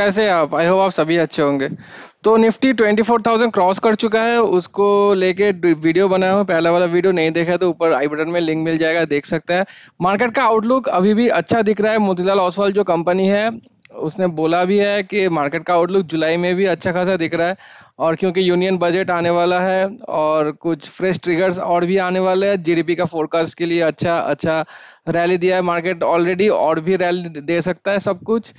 कैसे आप? I hope आप सभी अच्छे होंगे। तो निफ्टी 24,000 क्रॉस कर चुका है, उसको लेके वीडियो बनाया हूँ। पहला वाला वीडियो नहीं देखा है तो ऊपर आई बटन में लिंक मिल जाएगा, देख सकते हैं। मार्केट का आउटलुक अभी भी अच्छा दिख रहा है। मोतीलाल ओसवाल जो कंपनी है उसने बोला भी है कि मार्केट का आउटलुक जुलाई में भी अच्छा खासा दिख रहा है, और क्योंकि यूनियन बजट आने वाला है और कुछ फ्रेश ट्रिगर्स और भी आने वाले हैं, जीडीपी का फोरकास्ट के लिए अच्छा रैली दिया है मार्केट ऑलरेडी, और भी रैली दे सकता है। सब कुछ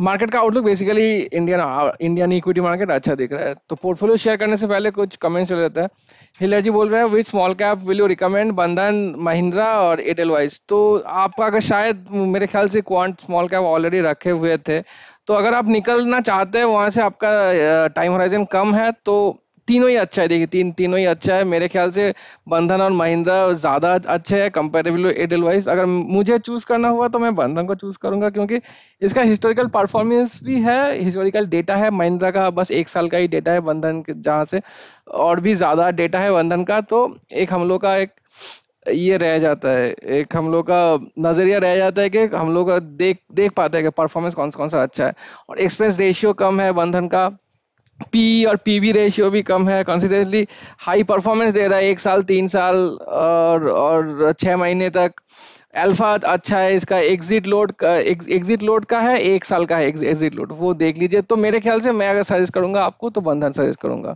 मार्केट का outlook basically Indian equity market अच्छा दिख रहा है। तो पोर्टफोलियो शेयर करने से पहले कुछ कमेंट्स चल जाता है। हिलर जी बोल रहे हैं which small cap will you recommend, Bandhan, Mahindra और एडलवाइस। तो आपका अगर शायद मेरे ख्याल से क्वांट स्मॉल कैप ऑलरेडी रखे हुए थे, तो अगर आप निकलना चाहते हैं वहाँ से, आपका टाइम होराइजन कम है, तो तीनों ही अच्छा है। देखिए तीनों ही अच्छा है मेरे ख्याल से। बंधन और महिंद्रा ज़्यादा अच्छे हैं कंपेरेबल एडलवाइस। अगर मुझे चूज़ करना हुआ तो मैं बंधन को चूज़ करूंगा, क्योंकि इसका हिस्टोरिकल परफॉर्मेंस भी है, हिस्टोरिकल डेटा है। महिंद्रा का बस 1 साल का ही डेटा है बंधन के, जहाँ से और भी ज़्यादा डेटा है बंधन का। तो एक हम लोग का एक ये रह जाता है, एक हम लोग का नज़रिया रह जाता है कि हम लोग देख पाते हैं कि परफॉर्मेंस कौन सा अच्छा है। और एक्सपेंस रेशियो कम है बंधन का, पी और पीबी रेशियो भी कम है, कंसिस्टेंटली हाई परफॉर्मेंस दे रहा है 1 साल 3 साल और 6 महीने तक। अल्फा अच्छा है इसका, एग्जिट लोड का है, 1 साल का है एग्जिट लोड, वो देख लीजिए। तो मेरे ख्याल से मैं अगर सजेस्ट करूँगा आपको तो बंधन सजेस्ट करूँगा।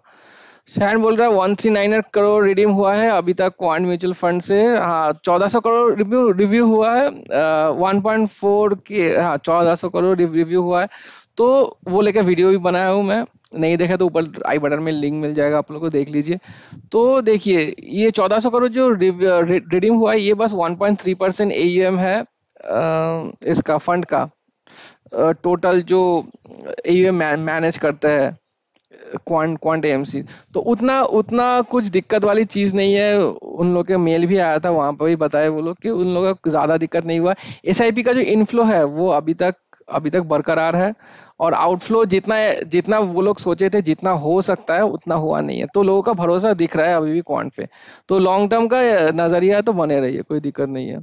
शैन बोल रहा है 139 करोड़ रिडीम हुआ है अभी तक क्वांट म्यूचुअल फंड से। हाँ, 1400 करोड़ रिव्यू हुआ है, 1.4 के, हाँ 1400 करोड़ रिव्यू हुआ है। तो वो लेकर वीडियो भी बनाया हूँ मैं, नहीं देखा तो ऊपर आई बटन में लिंक मिल जाएगा, आप लोगों को देख लीजिए। तो देखिए ये 1400 करोड़ जो रिडीम हुआ है, ये बस 1.3% AUM है इसका फंड का टोटल जो AUM मैनेज करता है क्वांट AMC। तो उतना कुछ दिक्कत वाली चीज़ नहीं है। उन लोग के मेल भी आया था, वहाँ पर भी बताए वो लोग कि उन लोगों का ज़्यादा दिक्कत नहीं हुआ। SIP का जो इनफ्लो है वो अभी तक बरकरार है, और आउटफ्लो जितना वो लोग सोचे थे, जितना हो सकता है उतना हुआ नहीं है। तो लोगों का भरोसा दिख रहा है अभी भी क्वांट पे। तो लॉन्ग टर्म का नज़रिया तो बने रहिए, कोई दिक्कत नहीं है।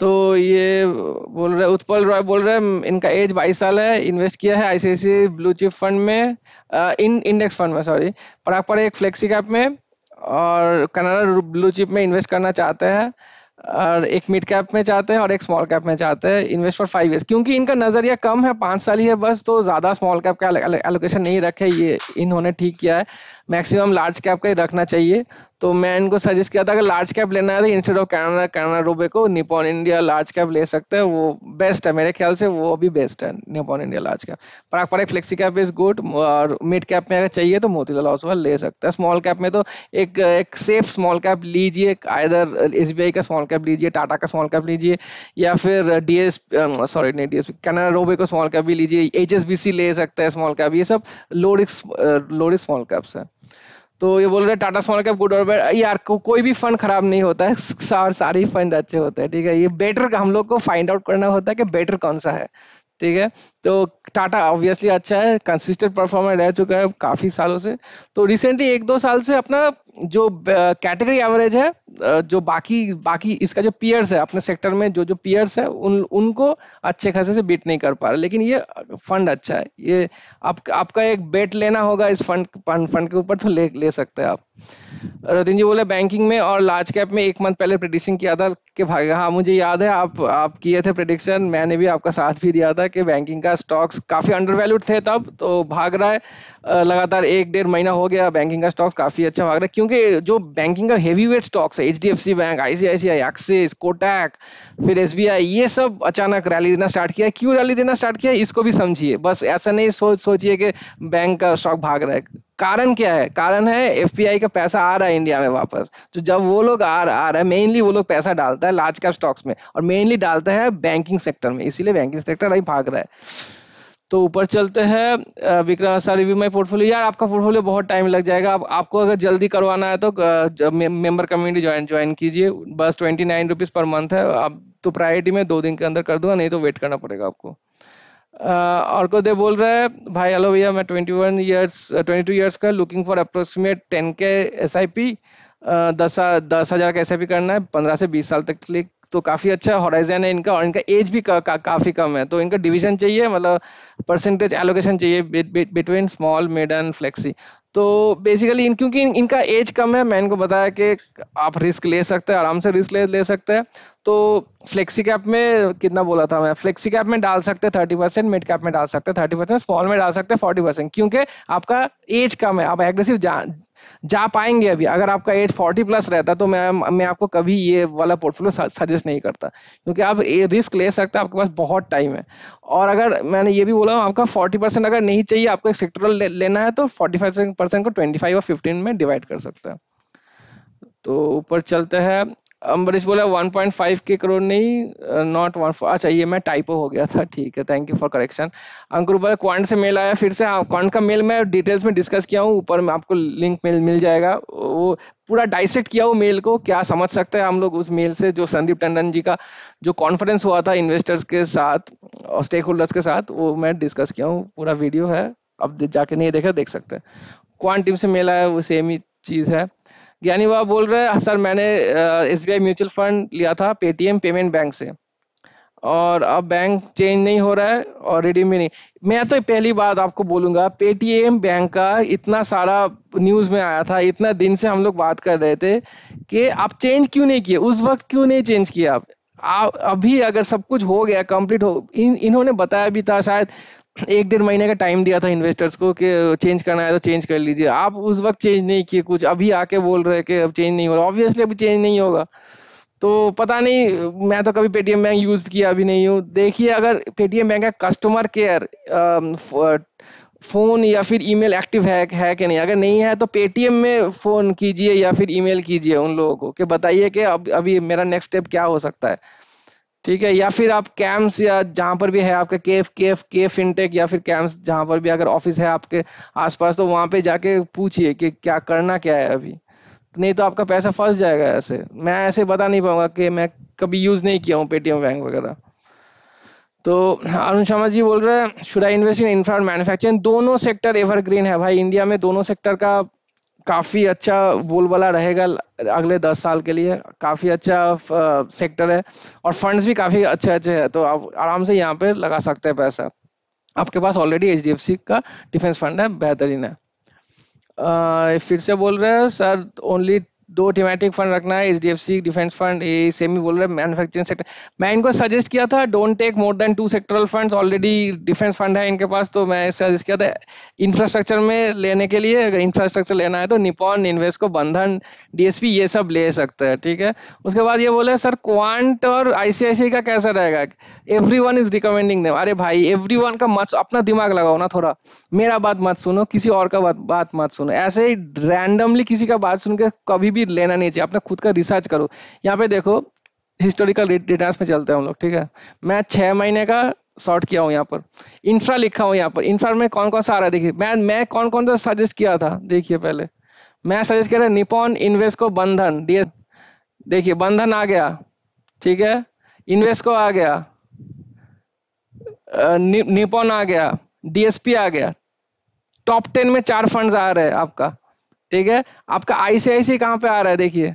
तो ये बोल रहे उत्पल रॉय बोल रहे हैं इनका एज 22 साल है, इन्वेस्ट किया है ICICI ब्लू चिप फंड में, इंडेक्स फंड में सॉरी, पराग पर एक फ्लेक्सी कैप में और कनारा ब्लू चिप में इन्वेस्ट करना चाहते हैं, और एक मिड कैप में चाहते हैं और एक स्मॉल कैप में चाहते हैं। इन्वेस्ट फॉर 5 ईयर्स, क्योंकि इनका नज़रिया कम है, 5 साल ही है बस, तो ज़्यादा स्मॉल कैप का एलोकेशन नहीं रखे, ये इन्होंने ठीक किया है। मैक्सिमम लार्ज कैप का ही रखना चाहिए। तो मैं इनको सजेस्ट किया था अगर लार्ज कैप लेना है तो instead of Canara Robeco Nippon India large cap ले सकते हैं, वो बेस्ट है मेरे ख्याल से, वो अभी बेस्ट है Nippon India large cap. Parag पर एक फ्लेक्सी कैप इज गुड, और मिड कैप में अगर चाहिए तो मोतीलाल ओसवाल ले सकते हैं। स्मॉल कैप में तो एक सेफ स्मॉल कैप लीजिए, आइदर SBI का स्मॉल कैप लीजिए, टाटा का स्मॉल कैप लीजिए, या फिर नहीं DSP Canara Robeco small cap भी लीजिए, HSBC ले सकते हैं स्मॉल कैप। ये सब लो रिस्क स्मॉल कैप्स हैं। तो ये बोल रहे हैं टाटा स्मॉल कैप गुड और बैड। यार कोई भी फंड खराब नहीं होता है, सारे ही फंड अच्छे होते हैं, ठीक है। ये बेटर हम लोग को फाइंड आउट करना होता है कि बेटर कौन सा है, ठीक है। तो टाटा ऑब्वियसली अच्छा है, कंसिस्टेंट परफॉर्मर रह चुका है काफ़ी सालों से। तो रिसेंटली 1-2 साल से अपना जो कैटेगरी एवरेज है, जो बाकी इसका जो पीयर्स है अपने सेक्टर में, जो पीयर्स है उनको अच्छे खासे से बीट नहीं कर पा रहा, लेकिन ये फंड अच्छा है। ये आपका एक बेट लेना होगा इस फंड के ऊपर, तो ले सकते हैं आप। रतिन जी बोले बैंकिंग में और लार्ज कैप में 1 मंथ पहले प्रेडिक्शन किया था कि भागेगा। हाँ मुझे याद है, आप किए थे प्रेडिक्शन, मैंने भी आपका साथ भी दिया था कि बैंकिंग का स्टॉक्स काफ़ी अंडरवैल्यूड थे तब, तो भाग रहा है। लगातार 1-1.5 महीना हो गया बैंकिंग का स्टॉक्स काफ़ी अच्छा भाग रहा है, क्योंकि जो बैंकिंग का हैवी वेट स्टॉक्स है HDFC bank, ICICI, Axis, Kotak, फिर SBI, ये सब अचानक रैली देना स्टार्ट किया। क्यों रैली देना स्टार्ट किया इसको भी समझिए, बस ऐसा नहीं सोचिए कि बैंक का स्टॉक भाग रहा है। कारण क्या है? कारण है FPI का पैसा आ रहा है इंडिया में वापस। तो जब वो लोग आ रहा है, मेनली वो लोग पैसा डालता है लार्ज कैप स्टॉक्स में, और मेनली डालता है बैंकिंग सेक्टर में, इसीलिए बैंकिंग सेक्टर अभी भाग रहा है। तो ऊपर चलते हैं। Vikram sir review my portfolio. यार आपका पोर्टफोलियो बहुत टाइम लग जाएगा, आपको अगर जल्दी करवाना है तो मेंबर कम्युनिटी ज्वाइन कीजिए, बस 29 रुपीज़ पर मंथ है। आप तो प्रायोरिटी में 2 दिन के अंदर कर दूंगा, नहीं तो वेट करना पड़ेगा आपको। और को दे बोल रहा है भाई हेलो भैया मैं 22 ईयर्स का, looking for approximate 10K SIP 10,000 का ऐसा भी करना है 15 से 20 साल तक के लिए, तो काफ़ी अच्छा हॉराइजन है इनका, और इनका एज भी काफ़ी कम है। तो इनका डिवीजन चाहिए, मतलब परसेंटेज एलोकेशन चाहिए between small mid and flexi. तो बेसिकली क्योंकि इनका एज कम है, मैं इनको बताया कि आप रिस्क ले सकते हैं, आराम से रिस्क ले सकते हैं। तो फ्लेक्सी कैप में कितना बोला था मैं, फ्लेक्सी कैप में डाल सकते हैं 30%, मिड कैप में डाल सकते हैं 30%, स्मॉल में डाल सकते हैं 40%, क्योंकि आपका एज कम है, आप एग्रेसिव जा पाएंगे। अभी अगर आपका एज 40 प्लस रहता तो मैं आपको कभी ये वाला पोर्टफोलियो सजेस्ट नहीं करता, क्योंकि आप ये रिस्क ले सकते हैं, आपके पास बहुत टाइम है। और अगर मैंने ये भी बोला आपका 40% अगर नहीं चाहिए, आपको एक सेक्टरल लेना है तो 45% को 25 और 15 में डिवाइड कर सकते हैं। तो ऊपर चलते हैं। अम्बरीश बोला 1.5 के करोड़ नहीं, नॉट 1.4। अच्छा ये मैं टाइपो हो गया था, ठीक है, thank you for correction. Ankur बोला क्वांट से मेल आया फिर से। हाँ, क्वांट का मेल मैं डिटेल्स में डिस्कस किया हूँ, ऊपर में आपको लिंक मिल जाएगा, वो पूरा डाइसेक्ट किया वो मेल को, क्या समझ सकते हैं हम लोग उस मेल से, जो संदीप टंडन जी का जो कॉन्फ्रेंस हुआ था इन्वेस्टर्स के साथ और स्टेक होल्डर्स के साथ, वो मैं डिस्कस किया हूँ, पूरा वीडियो है, अब जाके नहीं देखे देख सकते हैं। क्वांट टीम से मेल आया वो सेम ही चीज़ है। यानी वह बोल रहे हैं सर मैंने SBI म्यूचुअल फंड लिया था पेटीएम पेमेंट बैंक से, और अब बैंक चेंज नहीं हो रहा है और रिडीम भी नहीं। मैं तो पहली बात आपको बोलूँगा, पेटीएम बैंक का इतना सारा न्यूज़ में आया था, इतना दिन से हम लोग बात कर रहे थे कि आप चेंज क्यों नहीं किए, उस वक्त क्यों नहीं चेंज किए आप अभी अगर सब कुछ हो गया कंप्लीट हो, इन्होंने बताया भी था, शायद 1-1.5 महीने का टाइम दिया था इन्वेस्टर्स को कि चेंज करना है तो चेंज कर लीजिए, आप उस वक्त चेंज नहीं किए कुछ, अभी आके बोल रहे हैं कि अब चेंज नहीं हो रहा। ऑब्वियसली अभी चेंज नहीं होगा, तो पता नहीं, मैं तो कभी पेटीएम बैंक यूज़ किया अभी नहीं हूँ। देखिए अगर पेटीएम बैंक का कस्टमर केयर फ़ोन या फिर ईमेल एक्टिव है कि नहीं, अगर नहीं है तो पेटीएम में फ़ोन कीजिए या फिर ईमेल कीजिए उन लोगों को कि बताइए कि अभी मेरा नेक्स्ट स्टेप क्या हो सकता है, ठीक है। या फिर आप कैम्स या जहाँ पर भी है आपका के फिनटेक या फिर कैम्स, जहाँ पर भी अगर ऑफिस है आपके आसपास, तो वहाँ पे जाके पूछिए कि क्या करना क्या है अभी, नहीं तो आपका पैसा फंस जाएगा। ऐसे मैं ऐसे बता नहीं पाऊँगा कि मैं कभी यूज़ नहीं किया हूँ पेटीएम बैंक वगैरह। तो अरुण शर्मा जी बोल रहे हैं should I invest in infra and manufacturing. दोनों सेक्टर एवरग्रीन है भाई, इंडिया में दोनों सेक्टर का काफ़ी अच्छा बोलबाला रहेगा अगले 10 साल के लिए, काफ़ी अच्छा सेक्टर है और फंड्स भी काफ़ी अच्छे हैं, तो आप आराम से यहाँ पे लगा सकते हैं पैसा। आपके पास ऑलरेडी HDFC का डिफेंस फंड है, बेहतरीन है। फिर से बोल रहे हैं सर ओनली 2 थीमेटिक फंड रखना है, HDFC डिफेंस फंड, ये सेमी बोल रहे हैं मैन्युफैक्चरिंग सेक्टर। मैं इनको सजेस्ट किया था don't take more than 2 sectoral funds, already defence fund है इनके पास, तो मैं सजेस्ट किया था इंफ्रास्ट्रक्चर में लेने के लिए। अगर इंफ्रास्ट्रक्चर लेना है तो निपॉन, इन्वेस्को, बंधन, DSP ये सब ले सकते हैं, ठीक है। उसके बाद ये बोले सर क्वांट और ICICI का कैसा रहेगा, एवरीवन इज रिकमेंडिंग देम। अरे भाई एवरीवन का मत, अपना दिमाग लगाओ ना थोड़ा, मेरा बात मत सुनो, किसी और का बात मत सुनो, ऐसे ही रैंडमली किसी का बात सुन के कभी भी लेना नहीं चाहिए, अपना खुद का रिसर्च करो। यहाँ पे देखो हिस्टोरिकल रिटर्न्स में चलते हैं हम लोग, ठीक है। मैं 6 महीने का शॉर्ट किया हूँ, यहाँ पर इंफ्रा लिखा हूँ, यहाँ पर इंफ्रा में कौन कौन सा आ रहा है देखिए, मैं कौन कौन सा सजेस्ट किया था देखिए। पहले मैं सजेस्ट कर रहा हूँ निपॉन, इन्वेस्को, बंधन, DSP। देखिए बंधन आ गया, ठीक है, इन्वेस्को आ गया, निपॉन आ गया, DSP आ गया। टॉप 10 में 4 फंड आ रहे हैं आपका, ठीक है। आपका ICICI कहाँ पे आ रहा है देखिए,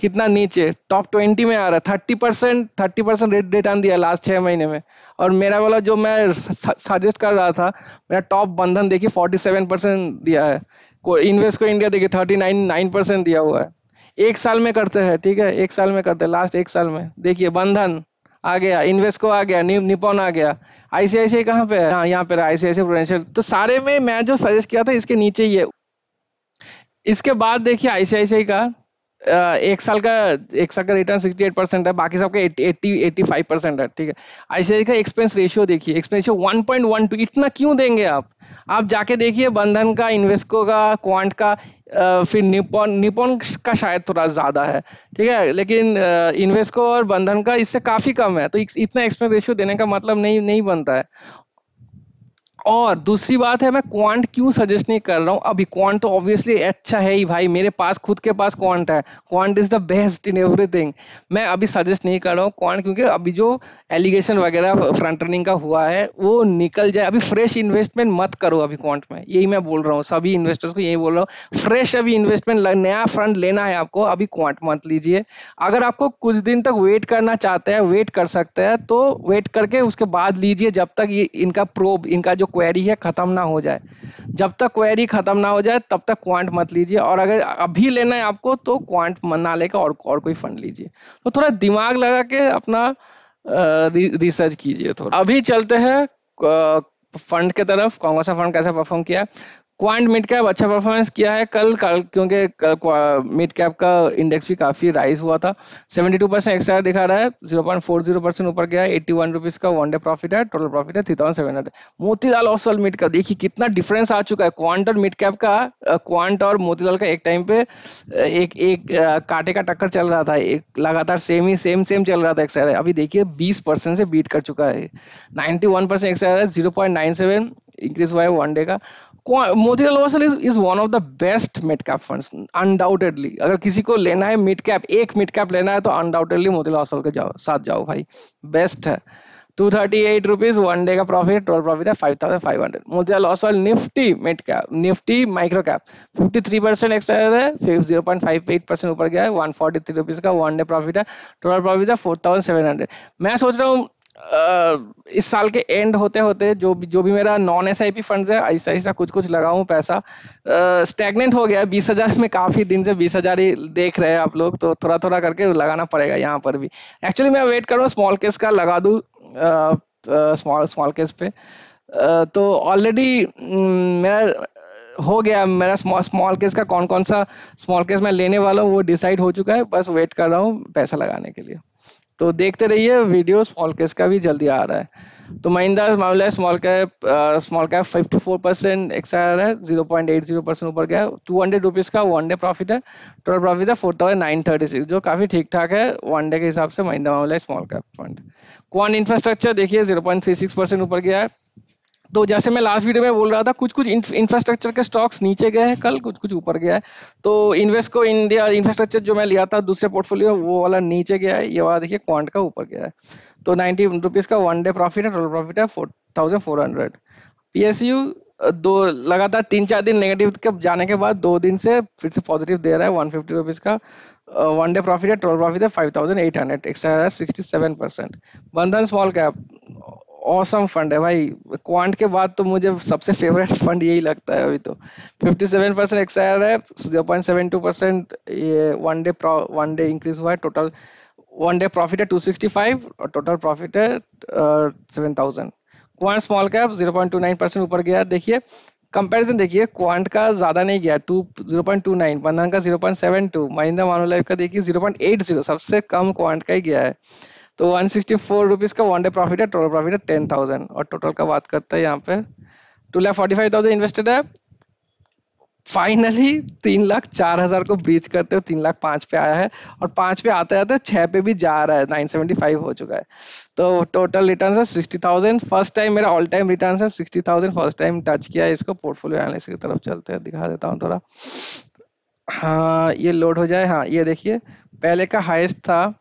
कितना नीचे, टॉप 20 में आ रहा है। 30% रिटर्न दिया लास्ट 6 महीने में। और मेरा वाला जो मैं सजेस्ट कर रहा था, मेरा टॉप बंधन देखिए 47% दिया है, इन्वेस्टको इंडिया देखिए 39% दिया हुआ है। एक साल में करते हैं, ठीक है, एक साल में करते हैं, लास्ट एक साल में। देखिए बंधन आ गया, इन्वेस्को आ गया, निपॉन आ गया, ICICI कहाँ पे है, हाँ यहाँ पे ICICI प्रोडेंशियल। तो सारे में मैं जो सजेस्ट किया था इसके नीचे ही है। इसके बाद देखिए ICICI का एक साल का रिटर्न 68% है, बाकी सबका 85% है, ठीक है। ICICI का एक्सपेंस रेशियो देखिए, एक्सपेंस रेशियो 1.12, इतना क्यों देंगे आप जाके देखिए बंधन का, इन्वेस्को का, क्वांट का, फिर निपॉन का शायद थोड़ा ज़्यादा है, ठीक है, लेकिन इन्वेस्को और बंधन का इससे काफ़ी कम है। तो इतना एक्सपेंस रेशियो देने का मतलब नहीं बनता है। और दूसरी बात है मैं क्वांट क्यों सजेस्ट नहीं कर रहा हूँ अभी। क्वांट तो ऑब्वियसली अच्छा है ही भाई, मेरे पास खुद के पास क्वांट है, quant is the best in everything. मैं अभी सजेस्ट नहीं कर रहा हूँ क्वांट, क्योंकि अभी जो एलिगेशन वगैरह फ्रंट रनिंग का हुआ है वो निकल जाए। अभी फ्रेश इन्वेस्टमेंट मत करो अभी क्वांट में, यही मैं बोल रहा हूँ सभी इन्वेस्टर्स को, यही बोल रहा हूँ फ्रेश अभी इन्वेस्टमेंट, नया फंड लेना है आपको अभी क्वांट मत लीजिए। अगर आपको कुछ दिन तक वेट करना चाहते हैं, वेट कर सकते हैं, तो वेट करके उसके बाद लीजिए जब तक ये इनका प्रोब, इनका जो क्वेरी है खत्म ना हो जाए। जब तक क्वेरी खत्म ना हो जाए तब तक क्वांट मत लीजिए, और अगर अभी लेना है आपको तो क्वांट ना लेकर और कोई फंड लीजिए। तो थोड़ा दिमाग लगा के अपना रिसर्च कीजिए। थोड़ा अभी चलते हैं फंड के तरफ, कौन सा फंड कैसे परफॉर्म किया। क्वांट मिड कैप अच्छा परफॉर्मेंस किया है कल क्योंकि मिड कैप का इंडेक्स भी काफी राइज हुआ था। 72% एक्सआर दिखा रहा है, 0.40% ऊपर गया। 81 रुपीस का वन डे प्रॉफिट है, टोटल प्रॉफिट है 3700। मोतीलाल ओसवाल मिड कैप, देखिए कितना डिफरेंस आ चुका है क्वांट और मिड कैप का। क्वांट और मोतीलाल का एक टाइम पे एक कांटे का टक्कर चल रहा था, एक लगातार सेम चल रहा था एक्सआर। अभी देखिए 20% से बीट कर चुका है, 91% एक्सआर है, 0.97 इंक्रीज हुआ है वन डे का। Motilal Oswal is one of the best mid cap funds undoubtedly. अगर किसी को लेना है मिड कैप, एक मिड कैप लेना है तो अनडाउटेडली मोतीलाल ओसवाल के साथ जाओ भाई, बेस्ट है। 238 रुपीज वन डे का प्रॉफिट, टोटल प्रॉफिट है 5500। Motilal Oswal Nifty mid cap, Nifty micro cap 53% expire है, 0.58% ऊपर गया है। 143 रुपीज का वन डे प्रॉफिट है, टोटल प्रॉफिट है 4700। मैं सोच रहा हूँ इस साल के एंड होते होते जो भी मेरा नॉन SIP फंड है ऐसा ऐसा कुछ लगाऊं पैसा। स्टैगनेंट हो गया 20,000 में, काफी दिन से 20,000 ही देख रहे हैं आप लोग, तो थोड़ा थोड़ा करके लगाना पड़ेगा। यहाँ पर भी एक्चुअली मैं वेट कर रहा हूँ स्मॉल केस का लगा दूं, स्मॉल केस पे तो ऑलरेडी मेरा हो गया, मेरा स्मॉल केस का कौन सा स्मॉल केस मैं लेने वाला हूँ वो डिसाइड हो चुका है, बस वेट कर रहा हूँ पैसा लगाने के लिए। तो देखते रहिए वीडियोस, स्मॉल कैश का भी जल्दी आ रहा है। तो Mahindra Manulife small cap 54% XR है, 0.80% ऊपर गया। 200 रुपीज का वन डे प्रॉफिट है, टोटल प्रॉफिट है 4936, जो काफी ठीक ठाक है वन डे के हिसाब से Mahindra Manulife small cap fund. Quant infrastructure देखिए 0.36% ऊपर गया है। तो जैसे मैं लास्ट वीडियो में बोल रहा था कुछ इंफ्रास्ट्रक्चर के स्टॉक्स नीचे गए हैं कल, कुछ ऊपर गया है। तो इन्वेस्टको इंडिया इंफ्रास्ट्रक्चर जो मैं लिया था दूसरे पोर्टफोलियो वो वाला नीचे गया है, ये वाला देखिए क्वांट का ऊपर गया है। तो 90 रुपीज का वन डे प्रॉफिट है, टोटल प्रॉफिट है 4400। PSU दो लगातार 3-4 दिन नेगेटिव के जाने के बाद 2 दिन से फिर से पॉजिटिव दे रहा है। 150 रुपीज का वन डे प्रॉफिट है, टोटल प्रॉफिट है 5800, एक्सआर है 67%। बंधन स्मॉल कैप ऑसम फंड है भाई, क्वांट के बाद तो मुझे सबसे फेवरेट फंड यही लगता है अभी तो। 57% एक्सआर है, 0.72% ये वन डे इंक्रीज हुआ है। टोटल वन डे प्रॉफिट है 265 और टोटल प्रॉफिट है 7000। क्वांट स्मॉल कैप 0.29% ऊपर गया। देखिए कंपैरिजन देखिए, क्वांट का ज्यादा नहीं गया 0.29, बंधन का 0.72, महिंद्रा मानुलाइफ का देखिए 0.80, सबसे कम क्वांट का ही गया है। तो 164 रुपीज का वन डे प्रॉफिट है, टोटल प्रॉफिट है 10,000 और टोटल का बात करता है यहाँ पे 2,45,000 इन्वेस्टेड है। फाइनली 3,04,000 को ब्रीच करते हुए 3,05,000 पे आया है और 5 पे आते आते 6 पे भी जा रहा है, 975 हो चुका है। तो टोटल रिटर्न है 60,000, फर्स्ट टाइम मेरा ऑल टाइम रिटर्न है 60,000 फर्स्ट टाइम टच किया है इसको। पोर्टफोलियो एनालिसिस की तरफ चलते हैं, दिखा देता हूँ थोड़ा, हाँ ये लोड हो जाए। हाँ ये देखिए पहले का हाइस्ट था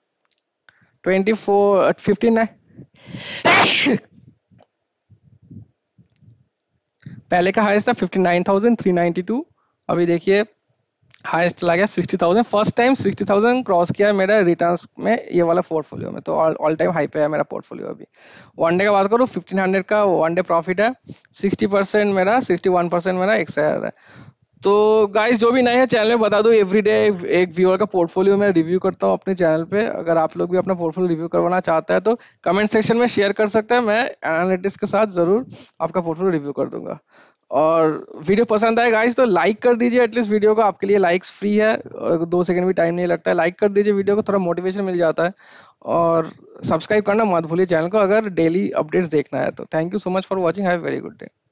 59 पहले का हाईएस्ट था 59,392, अभी देखिए हाईएस्ट चला गया 60,000। फर्स्ट टाइम 60,000 क्रॉस किया है मेरा रिटर्न्स में ये वाला पोर्टफोलियो में, तो ऑल टाइम हाई पे है मेरा पोर्टफोलियो। अभी वन डे का बात करूँ 1,500 का वन डे प्रॉफिट है, 61% मेरा एक्सआर है। तो गाइस जो भी नए हैं चैनल में बता दो, एवरीडे एक व्यूअर का पोर्टफोलियो मैं रिव्यू करता हूँ अपने चैनल पे। अगर आप लोग भी अपना पोर्टफोलियो रिव्यू करवाना चाहता है तो कमेंट सेक्शन में शेयर कर सकते हैं, मैं एनालिटिक्स के साथ जरूर आपका पोर्टफोलियो रिव्यू कर दूंगा। और वीडियो पसंद आए गाइस तो लाइक कर दीजिए एटलीस्ट वीडियो को, आपके लिए लाइक्स फ्री है, 2 सेकंड भी टाइम नहीं लगता है। लाइक कर दीजिए वीडियो को, थोड़ा मोटिवेशन मिल जाता है। और सब्सक्राइब करना मत भूलिए चैनल को अगर डेली अपडेट्स देखना है तो। Thank you so much for watching, have a very good day.